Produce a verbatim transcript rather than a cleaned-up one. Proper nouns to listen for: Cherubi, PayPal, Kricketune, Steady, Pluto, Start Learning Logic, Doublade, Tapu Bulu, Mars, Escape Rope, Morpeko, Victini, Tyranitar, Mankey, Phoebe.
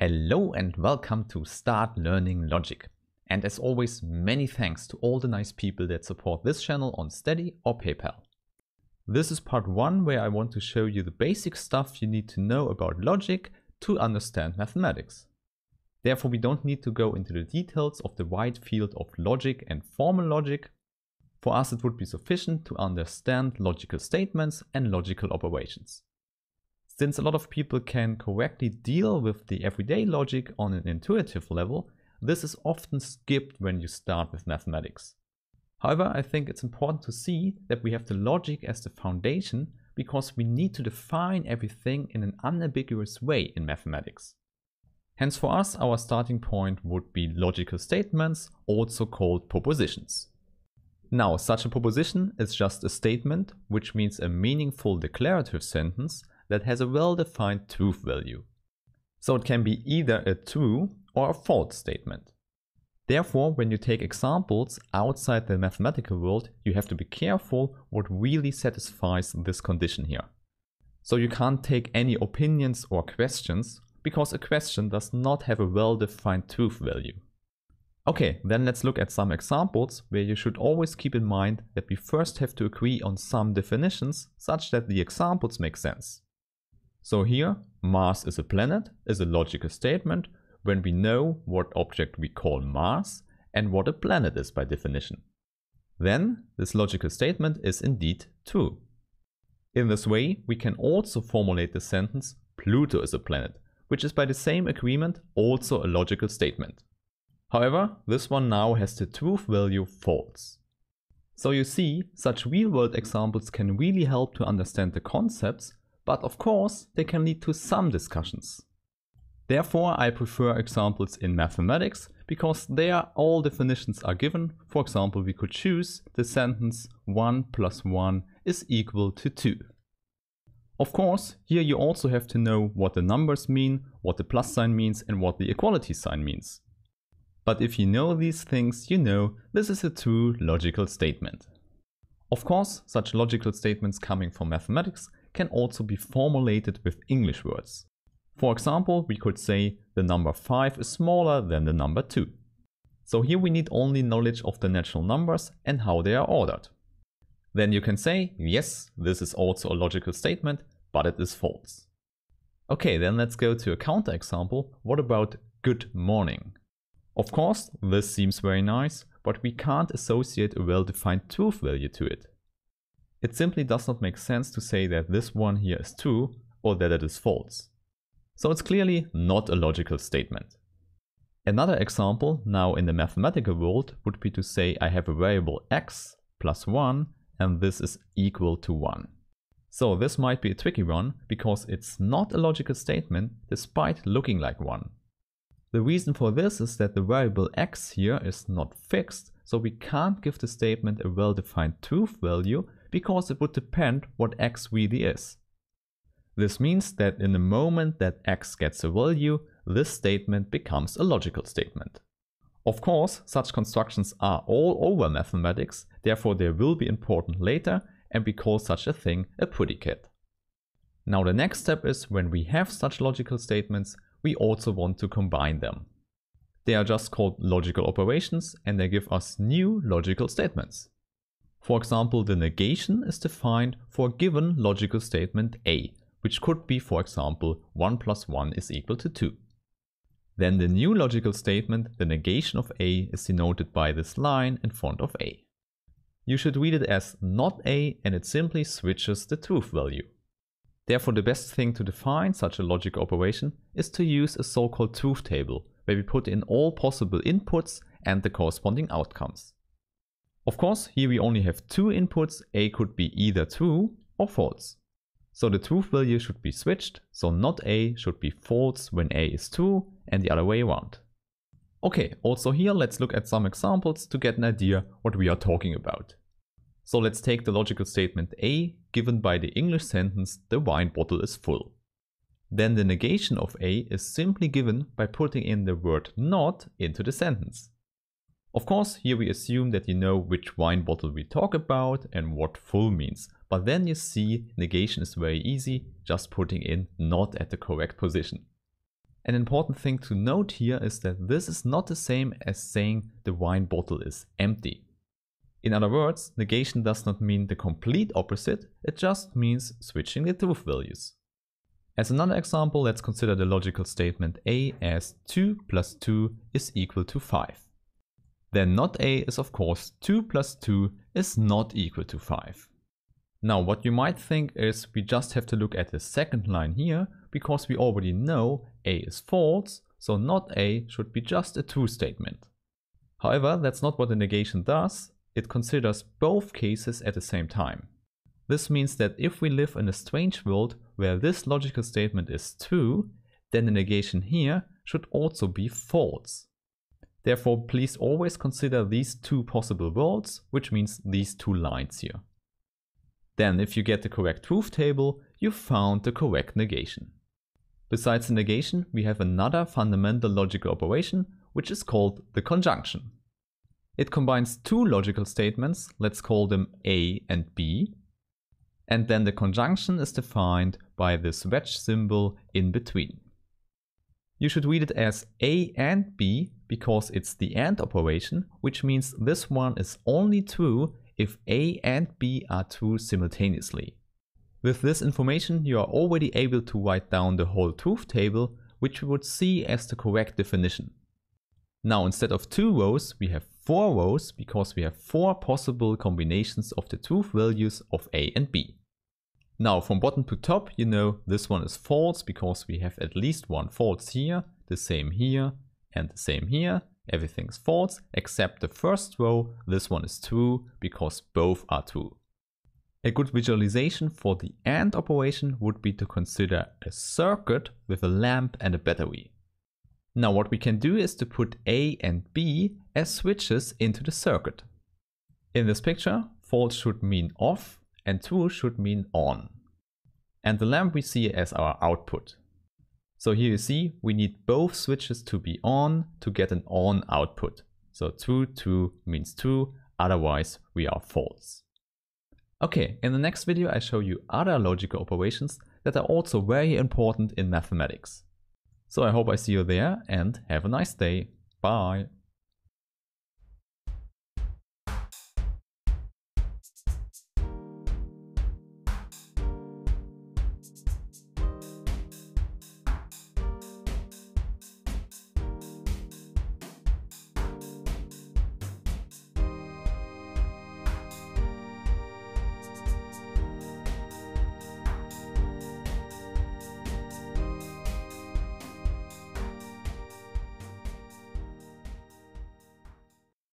Hello and welcome to Start Learning Logic. And as always, many thanks to all the nice people that support this channel on Steady or PayPal. This is part one where I want to show you the basic stuff you need to know about logic to understand mathematics. Therefore, we don't need to go into the details of the wide field of logic and formal logic. For us, it would be sufficient to understand logical statements and logical operations. Since a lot of people can correctly deal with the everyday logic on an intuitive level, this is often skipped when you start with mathematics. However, I think it's important to see that we have the logic as the foundation because we need to define everything in an unambiguous way in mathematics. Hence for us, our starting point would be logical statements, also called propositions. Now, such a proposition is just a statement, which means a meaningful declarative sentence that has a well-defined truth value. So it can be either a true or a false statement. Therefore, when you take examples outside the mathematical world, you have to be careful what really satisfies this condition here. So you can't take any opinions or questions, because a question does not have a well-defined truth value. Okay, then let's look at some examples where you should always keep in mind that we first have to agree on some definitions such that the examples make sense. So here, Mars is a planet is a logical statement when we know what object we call Mars and what a planet is by definition. Then this logical statement is indeed true. In this way, we can also formulate the sentence Pluto is a planet, which is by the same agreement also a logical statement. However, this one now has the truth value false. So you see, such real-world examples can really help to understand the concepts, but of course, they can lead to some discussions. Therefore, I prefer examples in mathematics, because there all definitions are given. For example, we could choose the sentence one plus one is equal to two. Of course, here you also have to know what the numbers mean, what the plus sign means, and what the equality sign means. But if you know these things, you know this is a true logical statement. Of course, such logical statements coming from mathematics can also be formulated with English words. For example, we could say the number five is smaller than the number two. So here we need only knowledge of the natural numbers and how they are ordered. Then you can say, yes, this is also a logical statement, but it is false. Okay, then let's go to a counterexample. What about good morning? Of course, this seems very nice, but we can't associate a well-defined truth value to it. It simply does not make sense to say that this one here is true or that it is false. So it's clearly not a logical statement. Another example now in the mathematical world would be to say I have a variable x plus one and this is equal to one. So this might be a tricky one because it's not a logical statement despite looking like one. The reason for this is that the variable x here is not fixed, so we can't give the statement a well-defined truth value because it would depend what x really is. This means that in the moment that x gets a value, this statement becomes a logical statement. Of course, such constructions are all over mathematics, therefore they will be important later, and we call such a thing a predicate. Now the next step is when we have such logical statements, we also want to combine them. They are just called logical operations and they give us new logical statements. For example, the negation is defined for a given logical statement A, which could be, for example, one plus one is equal to two. Then the new logical statement, the negation of A, is denoted by this line in front of A. You should read it as not A and it simply switches the truth value. Therefore, the best thing to define such a logical operation is to use a so-called truth table, where we put in all possible inputs and the corresponding outcomes. Of course, here we only have two inputs, A could be either true or false. So the truth value should be switched, so not A should be false when A is true and the other way around. Okay, also here let's look at some examples to get an idea what we are talking about. So let's take the logical statement A, given by the English sentence, the wine bottle is full. Then the negation of A is simply given by putting in the word not into the sentence. Of course, here we assume that you know which wine bottle we talk about and what full means. But then you see negation is very easy, just putting in not at the correct position. An important thing to note here is that this is not the same as saying the wine bottle is empty. In other words, negation does not mean the complete opposite, it just means switching the truth values. As another example, let's consider the logical statement A as two plus two is equal to five. Then not A is of course two plus two is not equal to five. Now what you might think is we just have to look at the second line here, because we already know A is false, so not A should be just a true statement. However, that's not what the negation does, it considers both cases at the same time. This means that if we live in a strange world where this logical statement is true, then the negation here should also be false. Therefore, please always consider these two possible worlds, which means these two lines here. Then if you get the correct truth table, you found the correct negation. Besides the negation, we have another fundamental logical operation, which is called the conjunction. It combines two logical statements, let's call them A and B. And then the conjunction is defined by this wedge symbol in between. You should read it as A and B because it's the AND operation, which means this one is only true if A and B are true simultaneously. With this information, you are already able to write down the whole truth table, which we would see as the correct definition. Now instead of two rows, we have four rows because we have four possible combinations of the truth values of A and B. Now from bottom to top, you know this one is false because we have at least one false here, the same here and the same here. Everything's false except the first row, this one is true because both are true. A good visualization for the AND operation would be to consider a circuit with a lamp and a battery. Now what we can do is to put A and B as switches into the circuit. In this picture, false should mean off and true should mean on. And the lamp we see as our output. So here you see we need both switches to be on to get an on output. So true, true means true, otherwise we are false. Okay, in the next video I show you other logical operations that are also very important in mathematics. So I hope I see you there and have a nice day. Bye.